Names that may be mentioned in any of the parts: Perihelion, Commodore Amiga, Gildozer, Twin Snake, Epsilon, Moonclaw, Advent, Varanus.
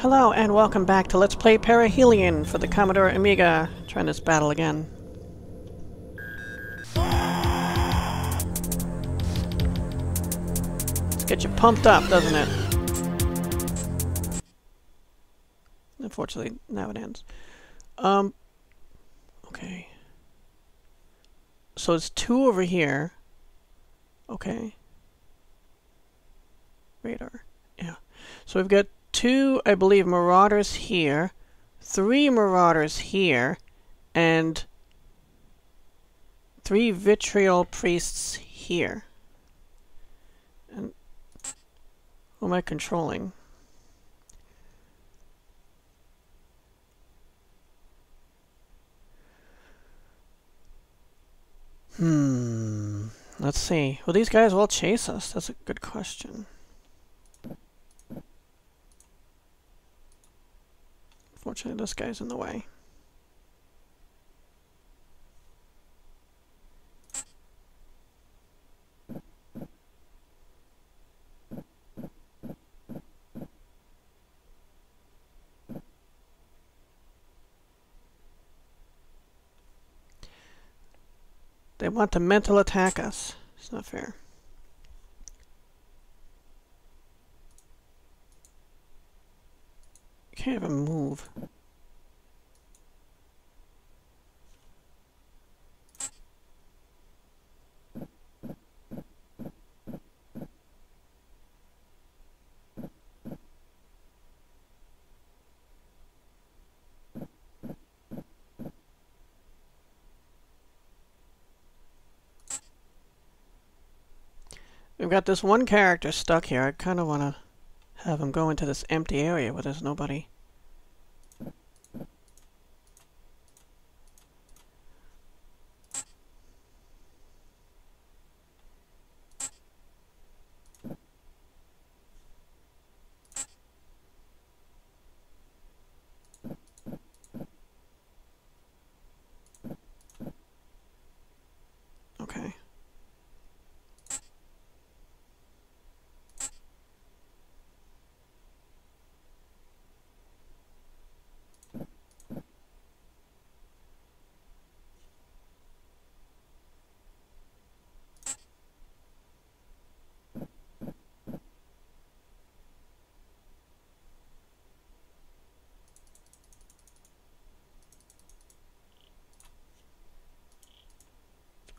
Hello and welcome back to Let's Play Perihelion for the Commodore Amiga. Trying this battle again. Let's get you pumped up, doesn't it? Unfortunately, now it ends. Okay. So it's two over here. Okay. Radar. Yeah. So we've got two, I believe, marauders here, three marauders here, and three vitriol priests here. And who am I controlling? Let's see. Will these guys all chase us? That's a good question. Fortunately, this guy's in the way. They want to mental attack us. It's not fair. Can't even move. We've got this one character stuck here. I kind of want to have him go into this empty area where there's nobody. Okay.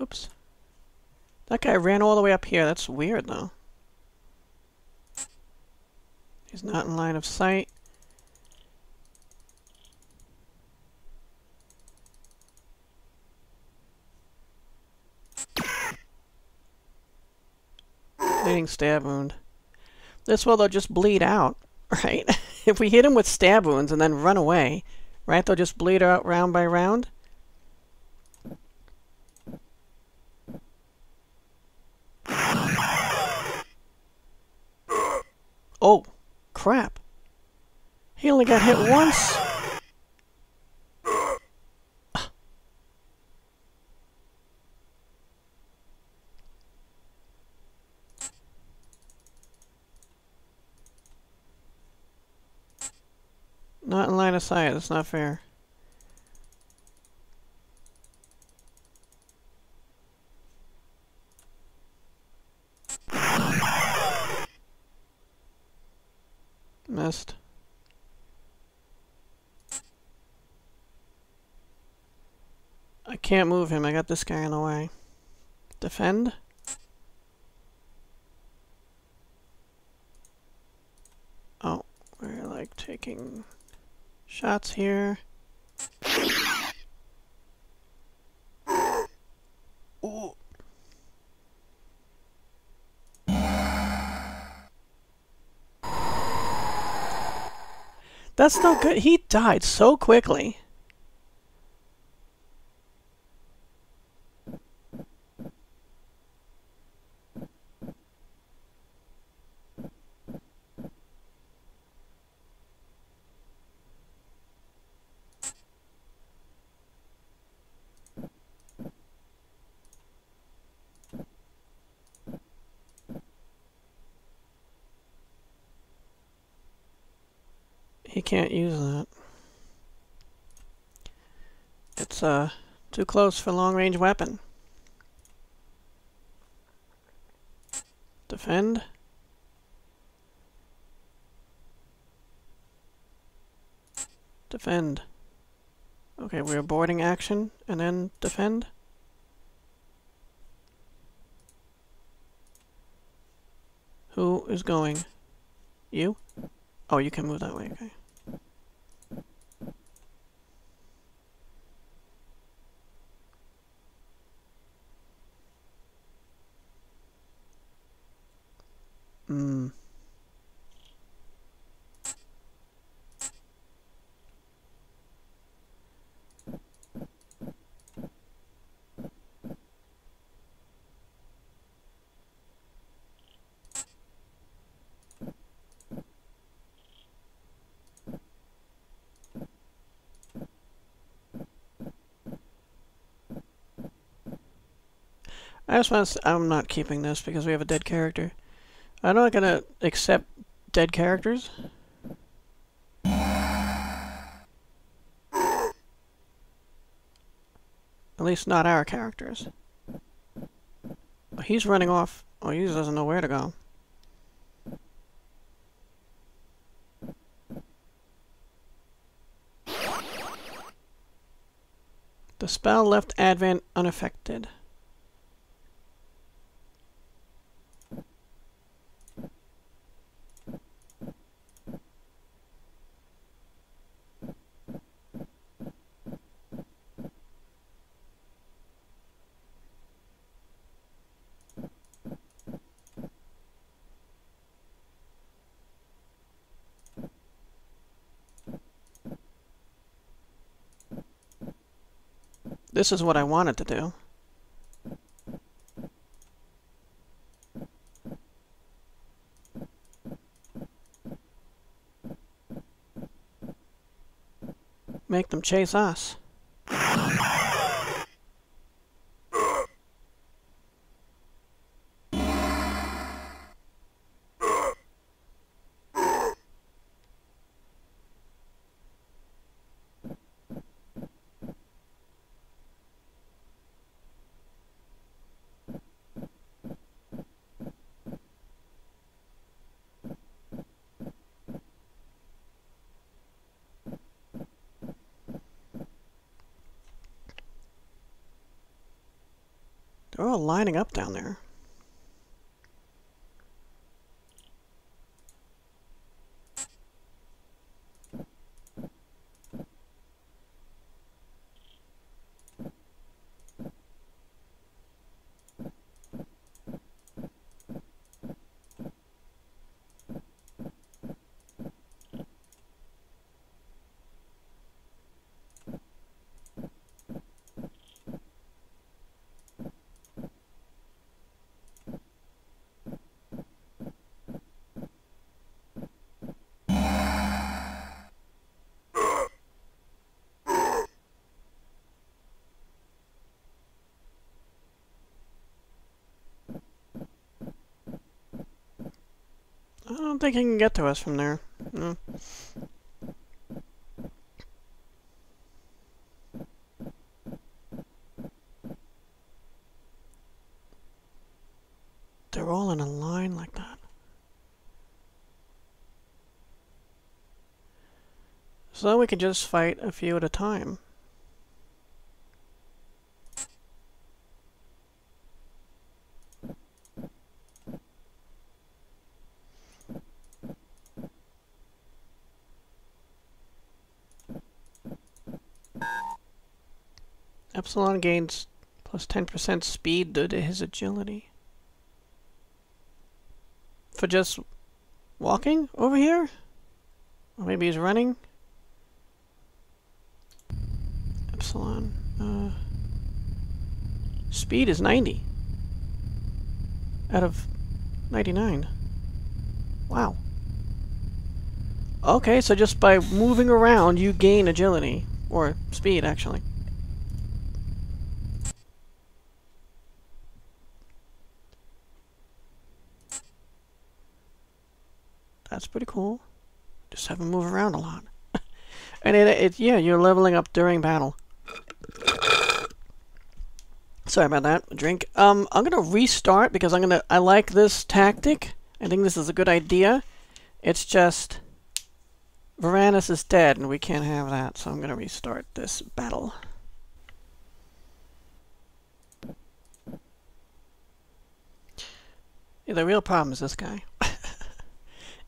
Oops. That guy ran all the way up here. That's weird, though. He's not in line of sight. Bleeding stab wound. This will, they'll just bleed out, right? If we hit him with stab wounds and then run away, right, they'll just bleed out round by round. Oh, crap. He only got hit once. Not in line of sight. That's not fair. Missed. I can't move him. I got this guy in the way. Defend? Oh, we're like taking shots here. Ooh. That's no good. He died so quickly. He can't use that. It's too close for long-range weapon. Defend. Defend. Okay, we're boarding action and then defend. Who is going? You? Oh, you can move that way, okay. I just want to I'm not keeping this because we have a dead character. I'm not going to accept dead characters. At least not our characters. Oh, he's running off. Oh, he doesn't know where to go. The spell left Advent unaffected. This is what I wanted to do. Make them chase us. They're all lining up down there. I don't think he can get to us from there. No. They're all in a line like that. So we can just fight a few at a time. Epsilon gains plus 10% speed due to his agility. For just walking over here? Or maybe he's running? Epsilon. Speed is 90. Out of 99. Wow. Okay, so just by moving around you gain agility. Or speed, actually. That's pretty cool. Just have them move around a lot. And you're leveling up during battle. Sorry about that. Drink. I'm gonna restart because I like this tactic. I think this is a good idea. It's just Varanus is dead and we can't have that, so I'm gonna restart this battle. Yeah, the real problem is this guy.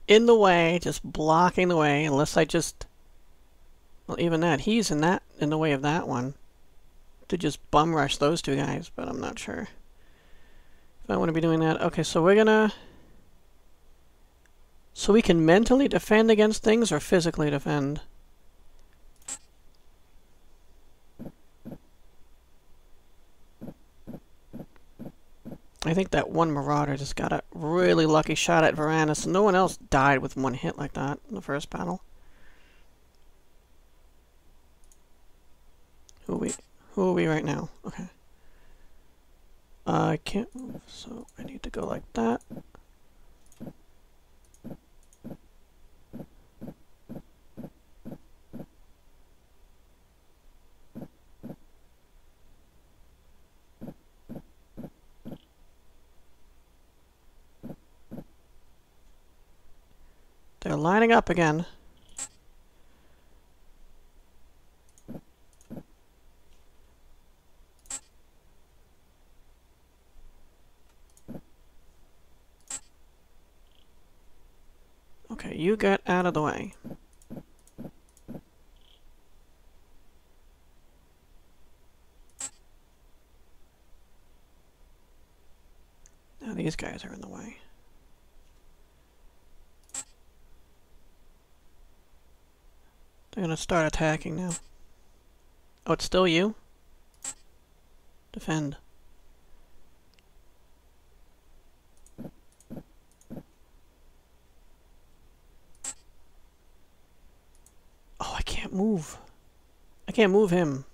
In the way, just blocking the way, unless I just... Well, even that. He's in the way of that one. To just bum rush those two guys, but I'm not sure if I want to be doing that. Okay, so we're gonna... So we can mentally defend against things or physically defend? I think that one Marauder just got a really lucky shot at Varanus. No one else died with one hit like that in the first battle. Who are we right now? Okay. I can't move, so I need to go like that. They're lining up again. Okay, you get out of the way. Now these guys are in the way. They're gonna start attacking now. Oh, it's still you? Defend. Oh, I can't move. I can't move him.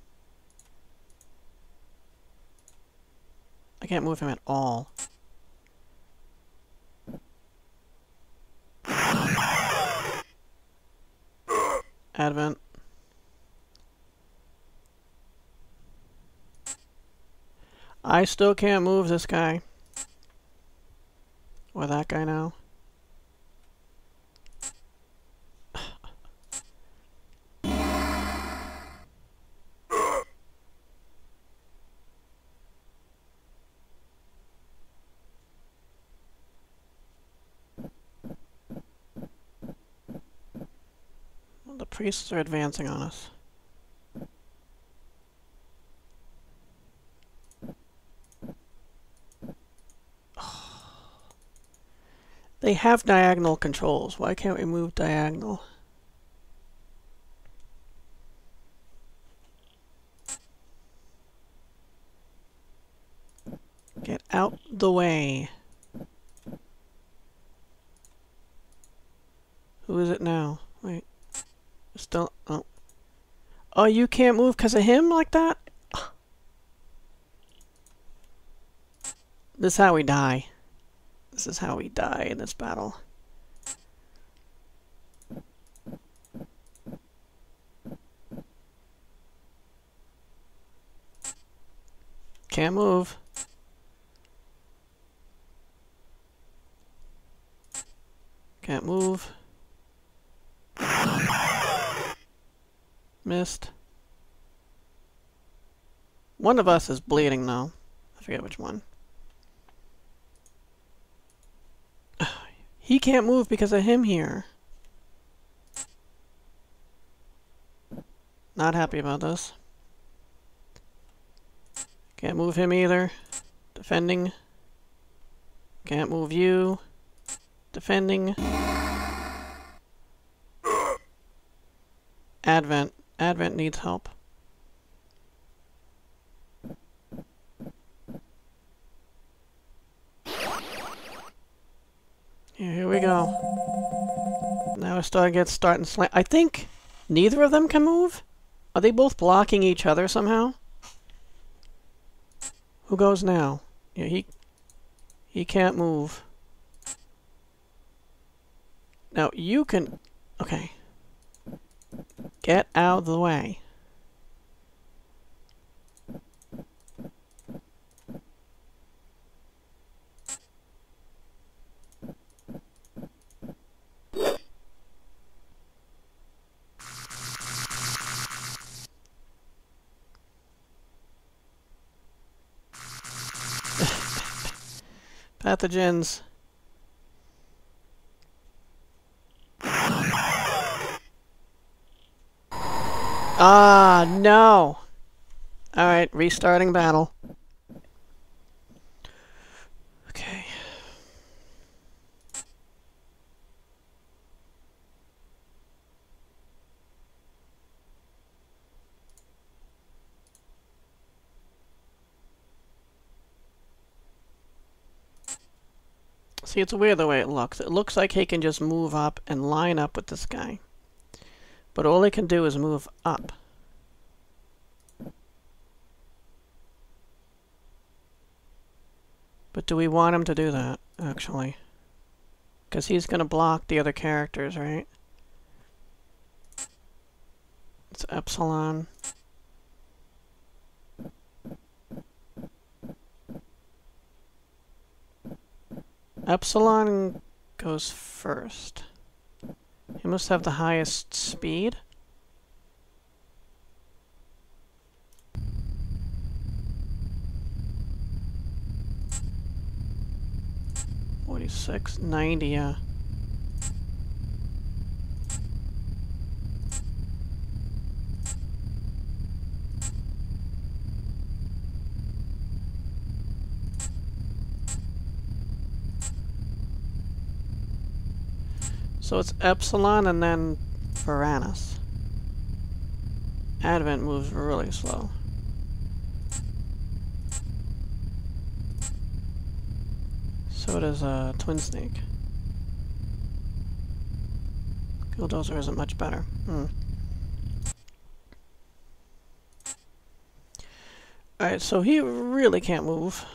I can't move him at all. Advent. I still can't move this guy. Or that guy now. Priests are advancing on us. Oh. They have diagonal controls. Why can't we move diagonal? Get out the way. Who is it now? Wait. Still, oh. Oh, you can't move because of him like that? This is how we die. This is how we die in this battle. Can't move. Can't move. Missed. One of us is bleeding though. I forget which one. He can't move because of him here. Not happy about this. Can't move him either. Defending. Can't move you. Defending. Advent. Advent needs help. Here we go. Now we're starting to slam. I think neither of them can move? Are they both blocking each other somehow? Who goes now? Yeah, he can't move. Now you can... Okay. Get out of the way. Pathogens. Ah, no! Alright, restarting battle. Okay. See, it's weird the way it looks. It looks like he can just move up and line up with this guy. But all he can do is move up. But do we want him to do that, actually? Because he's going to block the other characters, right? It's Epsilon. Epsilon goes first. He must have the highest speed. Six 90, yeah. So it's Epsilon and then Varanus. Advent moves really slow. So does Twin Snake. Gildozer isn't much better. Alright, so he really can't move.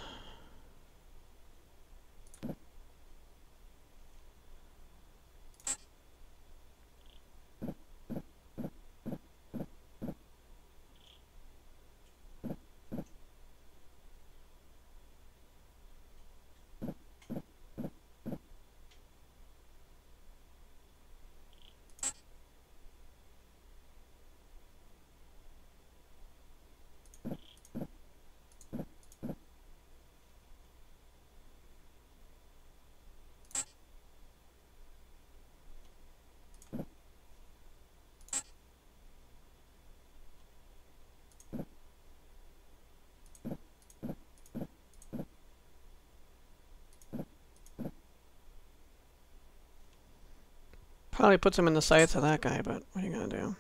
Probably puts him in the sights of that guy, but what are you gonna do?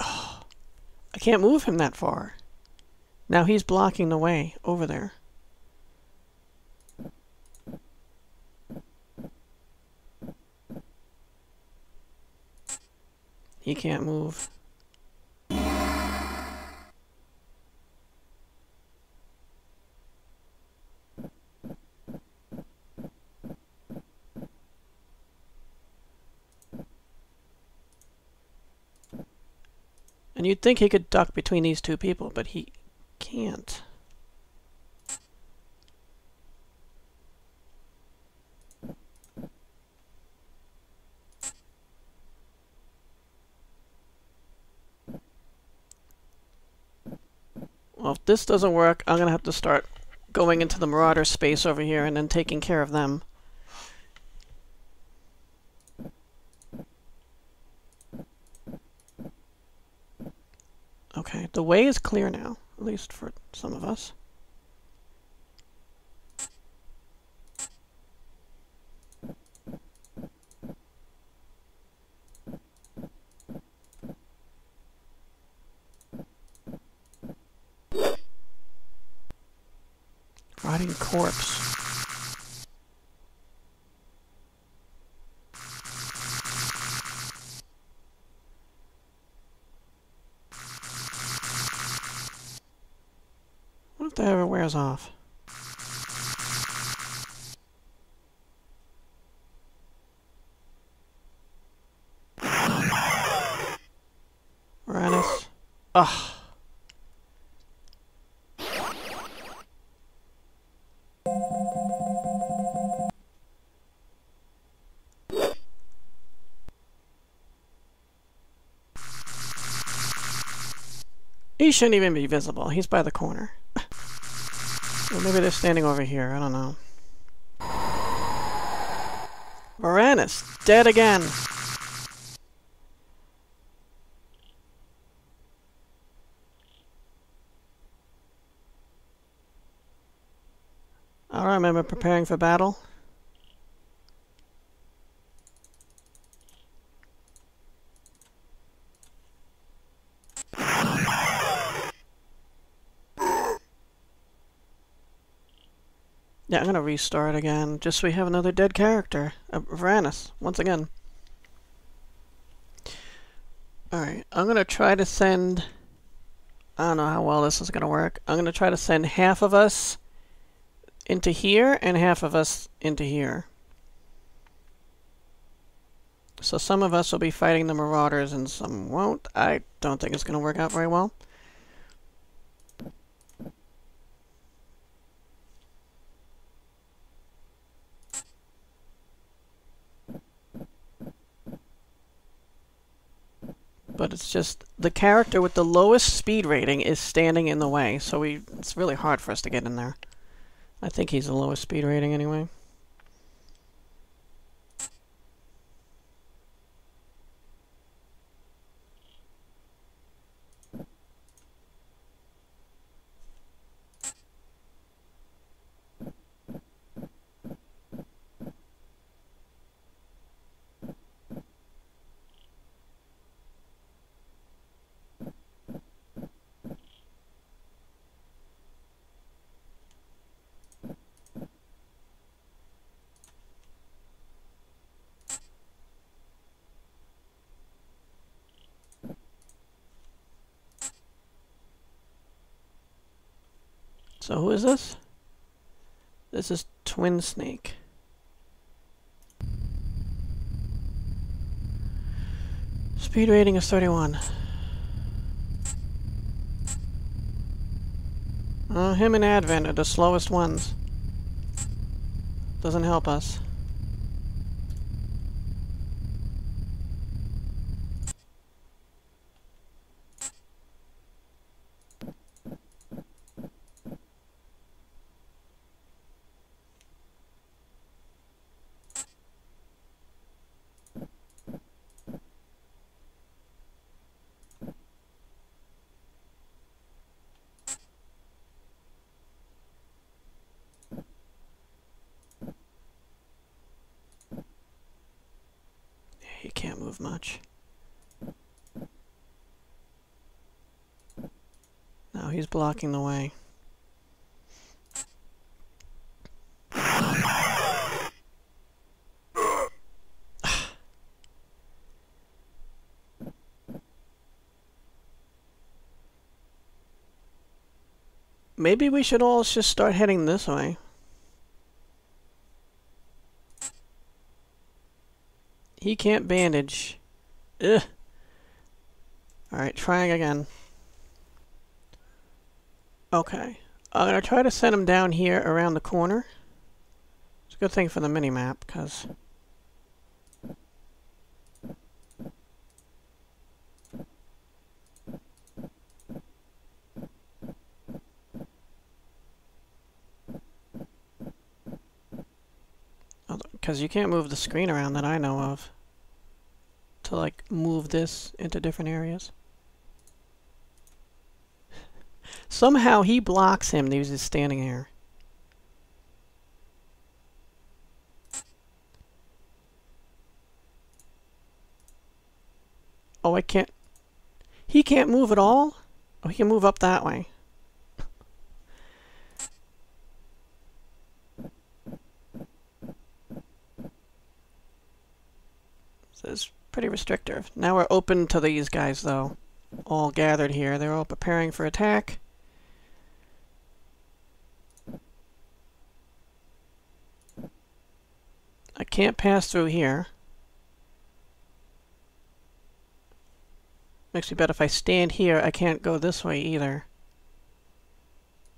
Oh, I can't move him that far. Now he's blocking the way over there. He can't move. And you'd think he could duck between these two people, but he can't. Well, if this doesn't work, I'm gonna have to start going into the Marauder space over here and then taking care of them. Okay, the way is clear now, at least for some of us. Rotting corpse. Whatever wears off. Ugh. He shouldn't even be visible. He's by the corner. Or maybe they're standing over here. I don't know. Varanus, dead again. All right, remember preparing for battle. Yeah, I'm gonna restart again, just so we have another dead character. Varanus, once again. Alright, I'm gonna try to send... I don't know how well this is gonna work. I'm gonna try to send half of us into here, and half of us into here. So some of us will be fighting the Marauders, and some won't. I don't think it's gonna work out very well. But it's just the character with the lowest speed rating is standing in the way, so it's really hard for us to get in there. I think he's the lowest speed rating anyway. So who is this? This is Twin Snake. Speed rating is 31. Him and Advent are the slowest ones. Doesn't help us. Much. No, he's blocking the way. Maybe we should all just start heading this way. He can't bandage. Ugh. Alright, trying again. Okay. I'm gonna try to send him down here around the corner. It's a good thing for the mini-map, because... you can't move the screen around that I know of to, like, move this into different areas. Somehow he blocks him. He's just standing here. Oh, I can't... He can't move at all? Oh, he can move up that way. It's pretty restrictive. Now we're open to these guys, though. All gathered here. They're all preparing for attack. I can't pass through here. Actually, but if I stand here, I can't go this way either.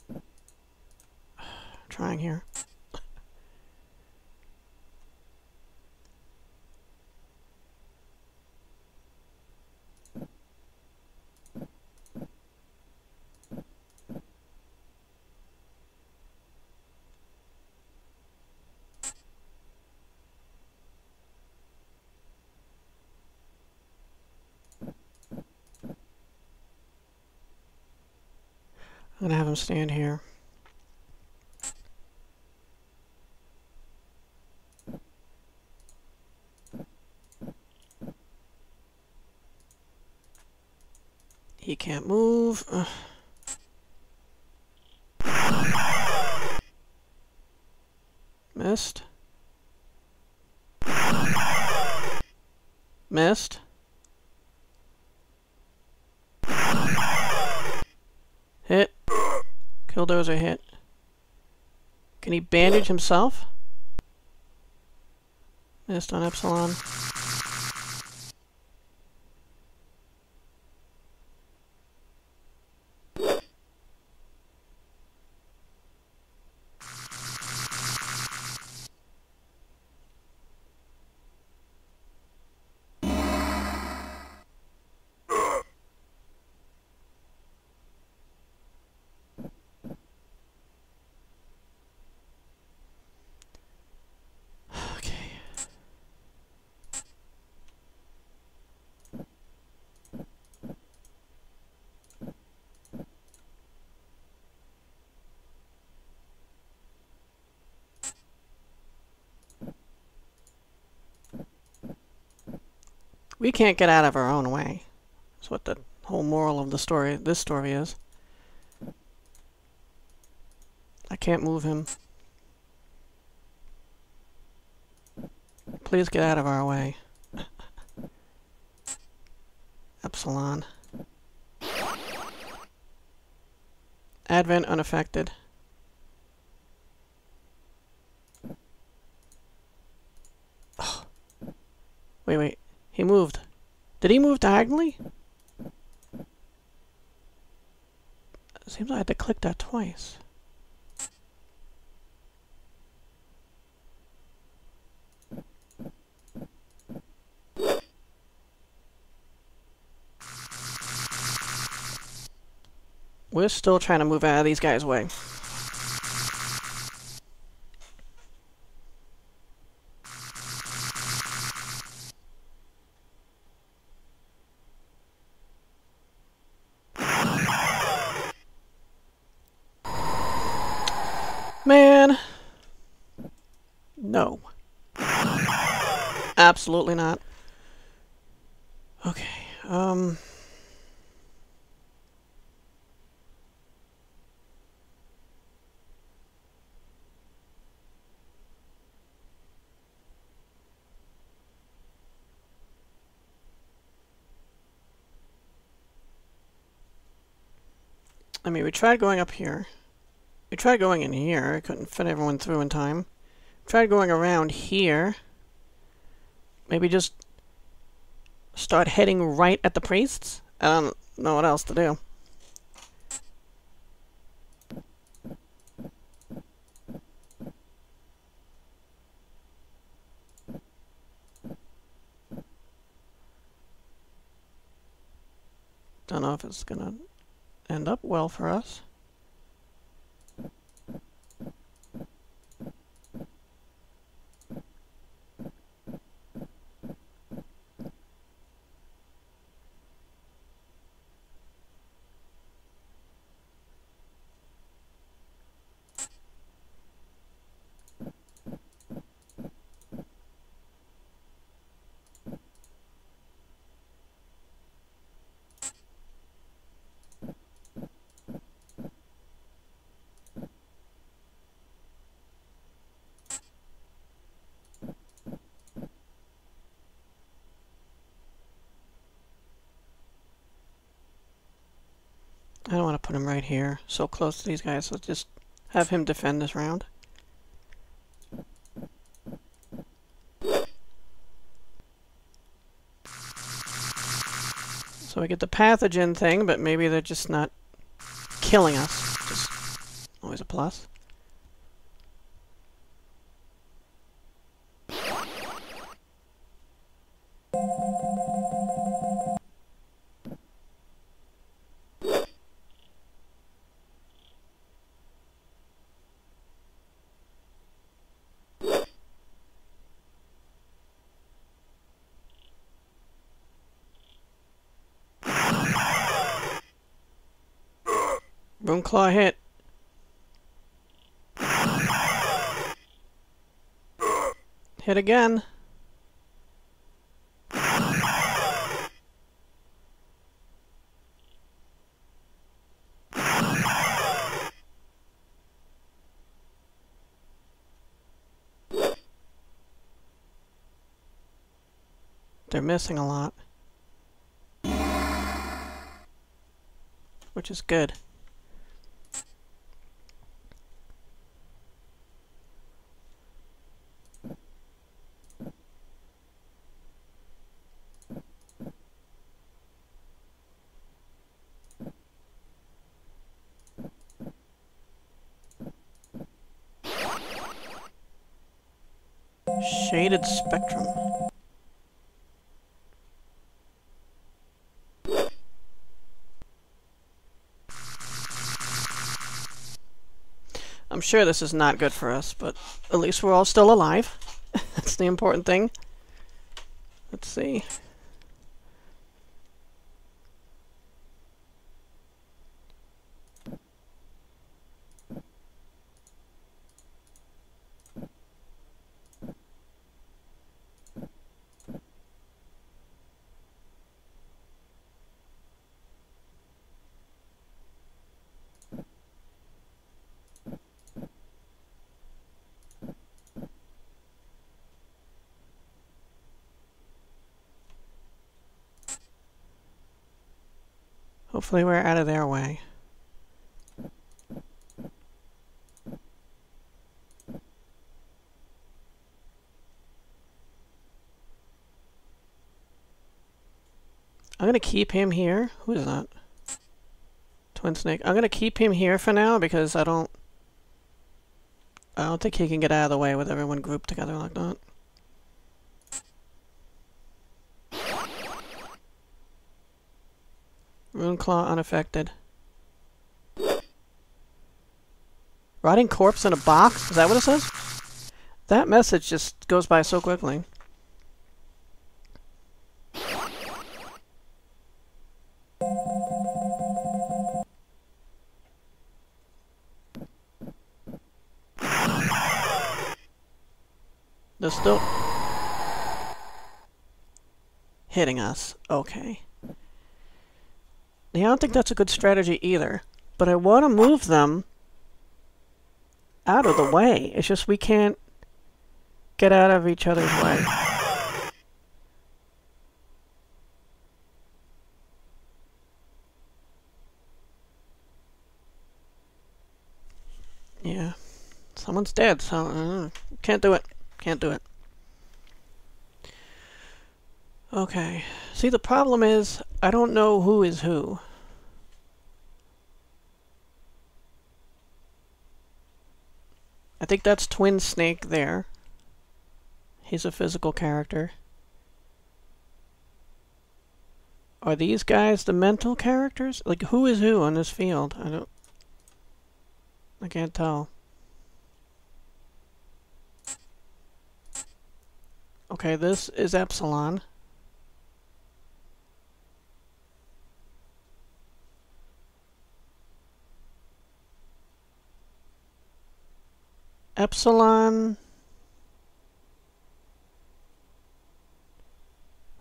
I'm trying here. I'm gonna have him stand here. He can't move. Ugh. Missed. Missed. Hit. Gildozer hit. Can he bandage himself? Missed on Epsilon. We can't get out of our own way. That's what the whole moral of the story, this story is. I can't move him. Please get out of our way. Epsilon. Advent unaffected. Oh. Wait, wait. He moved. Did he move diagonally? Seems like I had to click that twice. We're still trying to move out of these guys' way. No. Absolutely not. Okay. I mean, we tried going up here. We tried going in here. I couldn't fit everyone through in time. Try going around here. Maybe just start heading right at the priests. I don't know what else to do. Don't know if it's gonna end up well for us. I don't want to put him right here, so close to these guys, so just have him defend this round. So I get the pathogen thing, but maybe they're just not killing us. Just always a plus. Moonclaw hit. Hit again. They're missing a lot, which is good. Shaded spectrum. I'm sure this is not good for us, but at least we're all still alive. That's the important thing. Let's see. Hopefully we're out of their way. I'm gonna keep him here. Who is that? Twin Snake. I'm gonna keep him here for now because I don't think he can get out of the way with everyone grouped together like that. Moonclaw unaffected. Rotting corpse in a box? Is that what it says? That message just goes by so quickly. They're still hitting us. Okay. Yeah, I don't think that's a good strategy either, but I want to move them out of the way. It's just we can't get out of each other's way. Yeah, someone's dead, so can't do it. Can't do it. Okay. See, the problem is, I don't know who is who. I think that's Twin Snake there. He's a physical character. Are these guys the mental characters? Like, who is who on this field? I can't tell. Okay, this is Epsilon. Epsilon.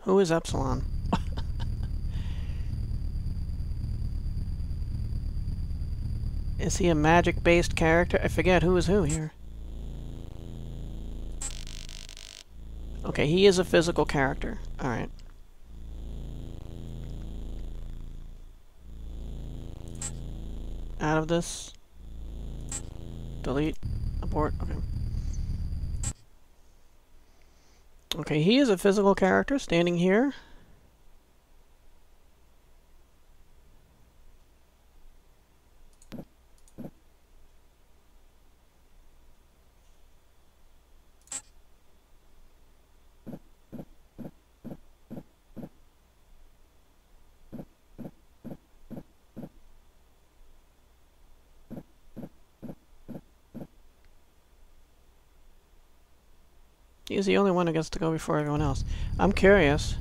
Who is Epsilon? Is he a magic-based character? I forget who is who here. Okay, he is a physical character. Alright. Out of this. Delete. Abort. Okay. Okay, he is a physical character standing here. He's the only one who gets to go before everyone else. I'm curious.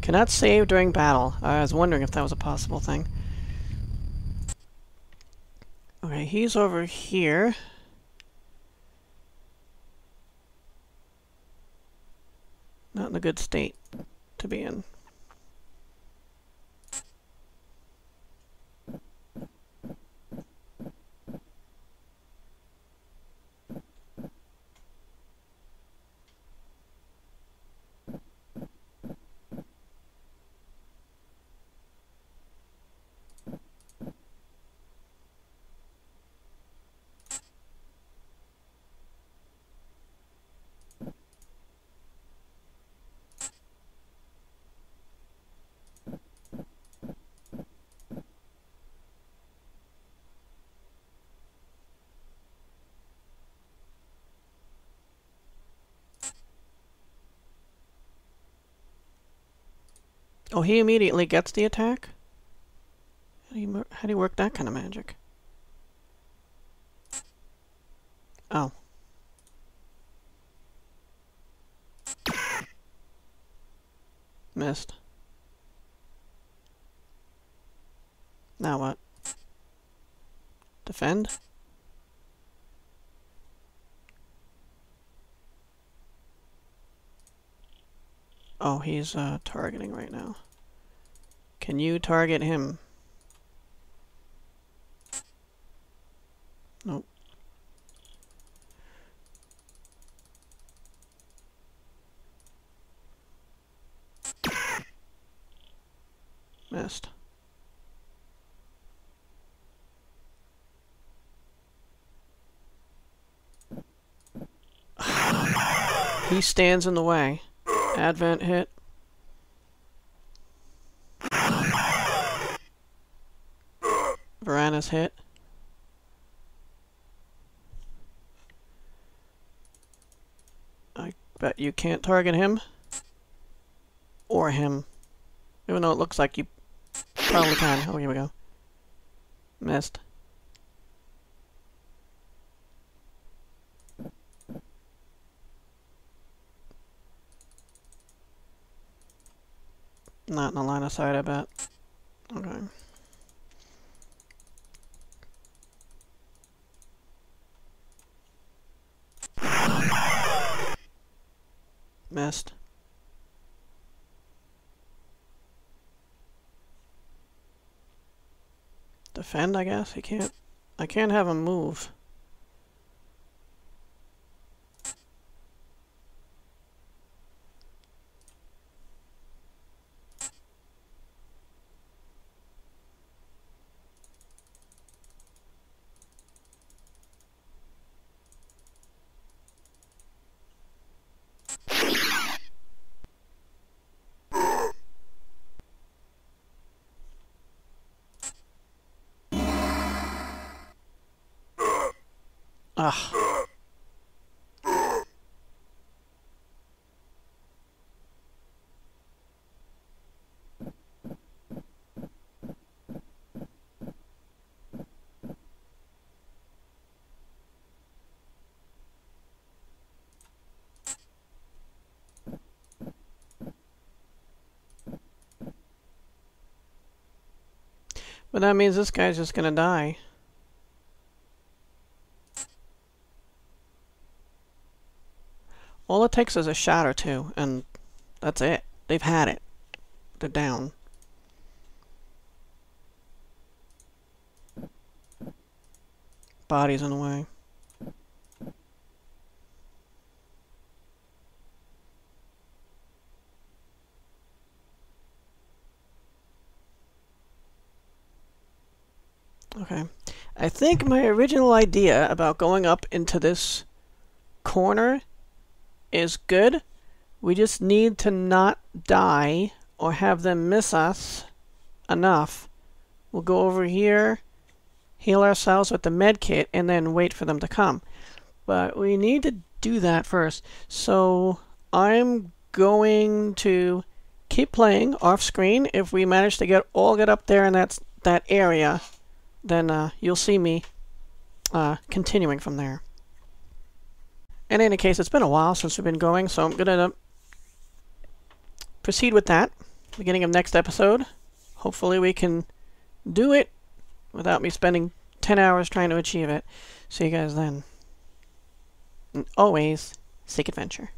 Cannot save during battle. I was wondering if that was a possible thing. Okay, he's over here. Not in a good state to be in. Oh, he immediately gets the attack? How do you work that kind of magic? Oh. Missed. Now what? Defend? Oh, he's targeting right now. Can you target him? Nope. Missed. He stands in the way. Advent hit. Varanus hit. I bet you can't target him. Or him. Even though it looks like you probably can. Oh, here we go. Missed. Not in the line of sight, I bet. Okay. Missed. Defend, I guess? He can't... I can't have him move. Ugh. But that means this guy's just gonna die. All it takes is a shot or two, and that's it. They've had it. They're down. Body's in the way. Okay. I think my original idea about going up into this corner is good. We just need to not die or have them miss us enough. We'll go over here, heal ourselves with the med kit, and then wait for them to come. But we need to do that first. So I'm going to keep playing off screen. If we manage to get up there in that area, then you'll see me continuing from there. In any case, it's been a while since we've been going, so I'm going to proceed with that. Beginning of next episode. Hopefully we can do it without me spending 10 hours trying to achieve it. See you guys then. And always, seek adventure.